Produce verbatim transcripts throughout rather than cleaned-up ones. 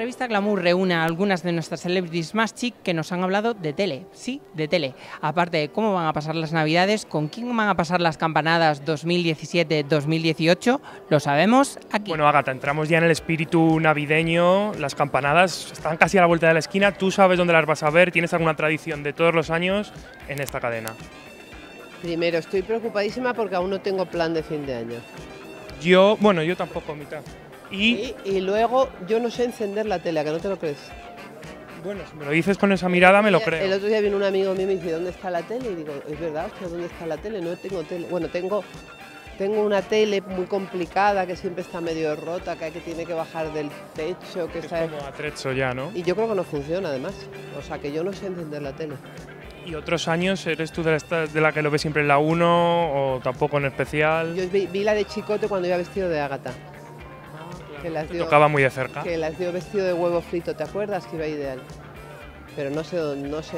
revista Glamour reúne a algunas de nuestras celebrities más chic que nos han hablado de tele, sí, de tele. Aparte de cómo van a pasar las navidades, con quién van a pasar las campanadas dos mil diecisiete dos mil dieciocho, lo sabemos aquí. Bueno, Agatha, entramos ya en el espíritu navideño, las campanadas están casi a la vuelta de la esquina, tú sabes dónde las vas a ver, tienes alguna tradición de todos los años en esta cadena. Primero, estoy preocupadísima porque aún no tengo plan de fin de año. Yo, bueno, yo tampoco, mitad. Y, y, y luego, yo no sé encender la tele, ¿a que no te lo crees? Bueno, si me lo dices con esa mirada, me lo creo. El otro día vino un amigo mío y me dice, ¿dónde está la tele? Y digo, es verdad, hostia, ¿dónde está la tele? No tengo tele. Bueno, tengo, tengo una tele muy complicada, que siempre está medio rota, que, hay que tiene que bajar del techo. Que es está como atrecho ya, ¿no? Y yo creo que no funciona, además. O sea, que yo no sé encender la tele. ¿Y otros años eres tú de la, de la que lo ves siempre en la uno o tampoco en especial? Yo vi, vi la de Chicote cuando iba vestido de Agatha. Que las dio, tocaba muy de cerca. Que las dio vestido de huevo frito, ¿te acuerdas? Que iba ideal. Pero no sé, no sé,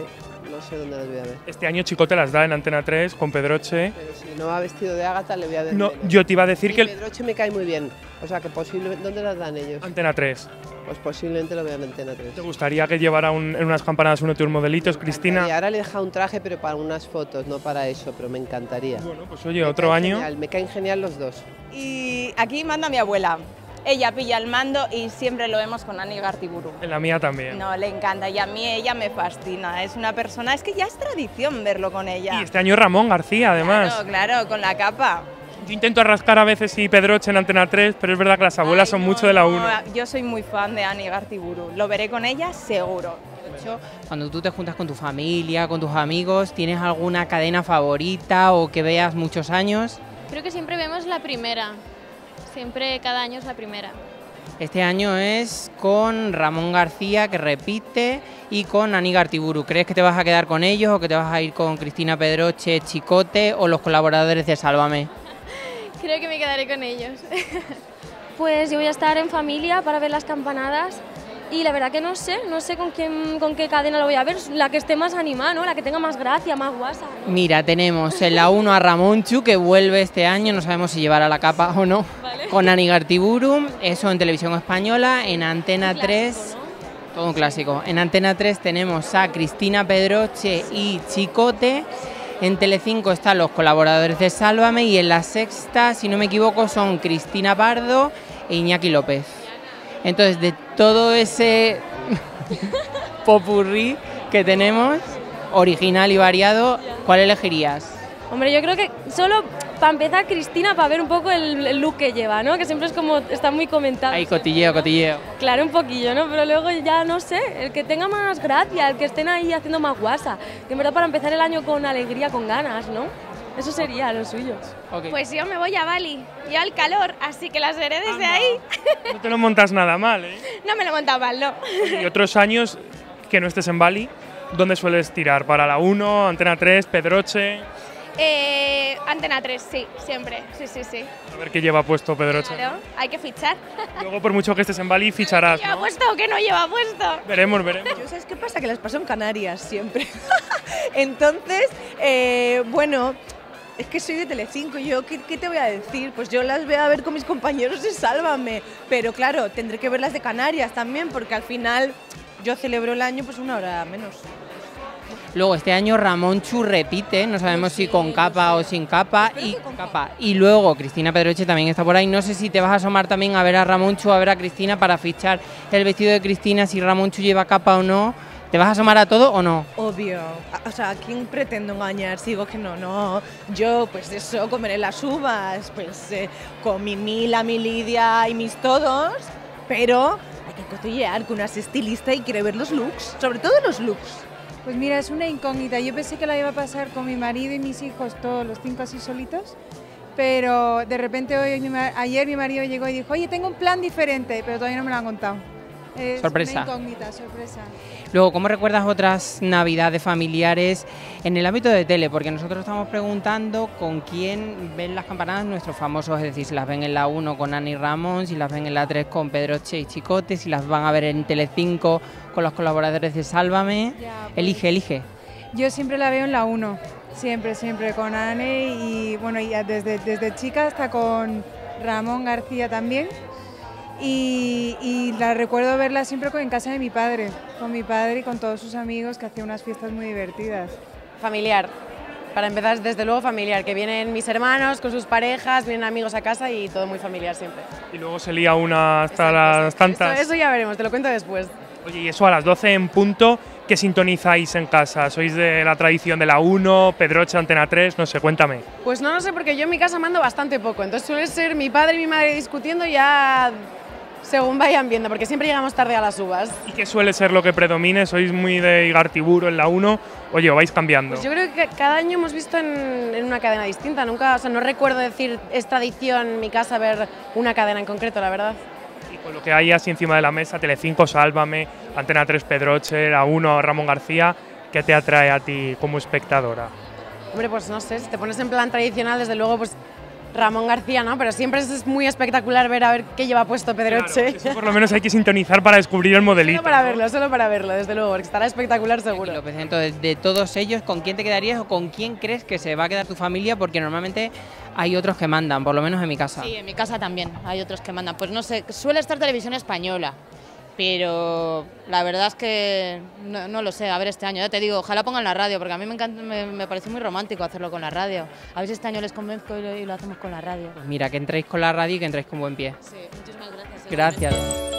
no sé dónde las voy a ver. Este año Chicote las da en Antena tres con Pedroche. Pero si no va vestido de Agatha le voy a ver. No, menos. Yo te iba a decir y que... Pedroche me cae muy bien. O sea, que posiblemente... ¿Dónde las dan ellos? Antena tres. Pues posiblemente lo vea en Antena tres. ¿Te gustaría que llevara un, en unas campanadas uno de tus modelitos, Cristina? Ahora le he dejado un traje, pero para unas fotos, no para eso, pero me encantaría. Bueno, pues oye, me otro año... Genial, me caen genial los dos. Y aquí manda mi abuela. Ella pilla el mando y siempre lo vemos con Anne Igartiburu. En la mía también. No, le encanta y a mí ella me fascina. Es una persona, es que ya es tradición verlo con ella. Y este año Ramón García, además. Claro, claro, con la capa. Yo intento rascar a veces y Pedroche en Antena tres, pero es verdad que las abuelas Ay, son no, mucho de la uno. No, yo soy muy fan de Anne Igartiburu. Lo veré con ella seguro. De hecho, cuando tú te juntas con tu familia, con tus amigos, ¿tienes alguna cadena favorita o que veas muchos años? Creo que siempre vemos la primera. Siempre, cada año es la primera. Este año es con Ramón García, que repite, y con Anne Igartiburu. ¿Crees que te vas a quedar con ellos o que te vas a ir con Cristina Pedroche, Chicote o los colaboradores de Sálvame? Creo que me quedaré con ellos. Pues yo voy a estar en familia para ver las campanadas y la verdad que no sé, no sé con quién, con qué cadena lo voy a ver, la que esté más animada, ¿no? La que tenga más gracia, más guasa, ¿no? Mira, tenemos en la uno a Ramonchu, que vuelve este año, no sabemos si llevará la capa o no. Vale. Con Anne Igartiburu, eso en Televisión Española, en Antena clásico, tres... ¿no? Todo un clásico. En Antena tres tenemos a Cristina Pedroche y Chicote. En Telecinco están los colaboradores de Sálvame y en La Sexta, si no me equivoco, son Cristina Pardo e Iñaki López. Entonces, de todo ese popurrí que tenemos, original y variado, ¿cuál elegirías? Hombre, yo creo que solo para empezar Cristina, para ver un poco el, el look que lleva, ¿no? Que siempre es como, está muy comentado. Ahí, cotilleo, ¿no? Cotilleo. Claro, un poquillo, ¿no? Pero luego ya, no sé, el que tenga más gracia, el que estén ahí haciendo más guasa. Que en verdad para empezar el año con alegría, con ganas, ¿no? Eso sería lo suyo. Okay. Pues yo me voy a Bali, yo al calor, así que las veré desde Anda. ahí. No te lo montas nada mal, ¿eh? No me lo he montado mal, no. ¿Y otros años que no estés en Bali, dónde sueles tirar? ¿Para la uno, Antena tres, Pedroche...? Eh, Antena tres, sí, siempre, sí, sí, sí. A ver qué lleva puesto Pedroche. Claro, hay que fichar. Luego, por mucho que estés en Bali, ficharás, ¿no? ¿Qué lleva puesto o qué no lleva puesto? Veremos, veremos. Yo, ¿sabes qué pasa? Que las paso en Canarias, siempre. Entonces, eh, bueno, es que soy de Telecinco, yo, ¿qué, ¿qué te voy a decir? Pues yo las voy a ver con mis compañeros de Sálvame. Pero claro, tendré que ver las de Canarias también, porque al final yo celebro el año pues una hora menos. Luego este año Ramonchu repite, no sabemos sí, si con capa sí. o sin capa y, capa. y luego Cristina Pedroche también está por ahí, no sé si te vas a asomar también a ver a Ramonchu, a ver a Cristina para fichar el vestido de Cristina, si Ramonchu lleva capa o no, ¿te vas a asomar a todo o no? Obvio, o sea, ¿a quién pretendo engañar? Si digo que no, no, yo pues eso, comeré las uvas, pues eh, con mi Mila, mi Lidia y mis todos, pero hay que cotillear que una es estilista y quiere ver los looks, sobre todo los looks. Pues mira, es una incógnita. Yo pensé que la iba a pasar con mi marido y mis hijos, todos los cinco así solitos, pero de repente hoy, ayer mi marido llegó y dijo, oye, tengo un plan diferente, pero todavía no me lo han contado. Es sorpresa. Una incógnita, sorpresa. Luego, ¿cómo recuerdas otras navidades familiares en el ámbito de tele? Porque nosotros estamos preguntando con quién ven las campanadas nuestros famosos, es decir, si las ven en la uno con Anne y Ramón, si las ven en la tres con Pedroche y Chicote, si las van a ver en Telecinco con los colaboradores de Sálvame. Ya, pues, elige, elige. Yo siempre la veo en la uno, siempre, siempre con Anne y bueno, y desde, desde chica hasta con Ramón García también. y, y la recuerdo verla siempre en casa de mi padre, con mi padre y con todos sus amigos, que hacía unas fiestas muy divertidas. Familiar, para empezar desde luego familiar, que vienen mis hermanos con sus parejas, vienen amigos a casa y todo muy familiar siempre. Y luego se lía una hasta exacto, las tantas. Eso, eso ya veremos, te lo cuento después. Oye, y eso a las doce en punto, ¿qué sintonizáis en casa? ¿Sois de la tradición de la uno, Pedroche, Antena tres? No sé, cuéntame. Pues no, no sé, porque yo en mi casa mando bastante poco, entonces suele ser mi padre y mi madre discutiendo ya según vayan viendo, porque siempre llegamos tarde a las uvas. ¿Y qué suele ser lo que predomine? ¿Sois muy de Igartiburu en la uno? Oye, ¿o vais cambiando? Pues yo creo que cada año hemos visto en, en una cadena distinta, nunca, o sea, no recuerdo decir, es tradición en mi casa ver una cadena en concreto, la verdad. Con lo que hay así encima de la mesa, Telecinco, Sálvame, Antena tres, Pedroche, la uno, Ramón García, ¿qué te atrae a ti como espectadora? Hombre, pues no sé, si te pones en plan tradicional, desde luego, pues Ramón García, ¿no? Pero siempre es muy espectacular ver a ver qué lleva puesto Pedroche. Claro, por lo menos hay que sintonizar para descubrir el modelito. Solo para verlo, ¿no? Solo para verlo, desde luego, porque estará espectacular seguro. López, entonces, de todos ellos, ¿con quién te quedarías o con quién crees que se va a quedar tu familia? Porque normalmente hay otros que mandan, por lo menos en mi casa. Sí, en mi casa también hay otros que mandan. Pues no sé, suele estar Televisión Española, pero la verdad es que no, no lo sé, a ver este año, ya te digo, ojalá pongan la radio, porque a mí me encanta, me, me parece muy romántico hacerlo con la radio. A ver si este año les convenzco y lo, y lo hacemos con la radio. Pues mira, que entréis con la radio y que entréis con buen pie. Sí, muchísimas gracias. Gracias.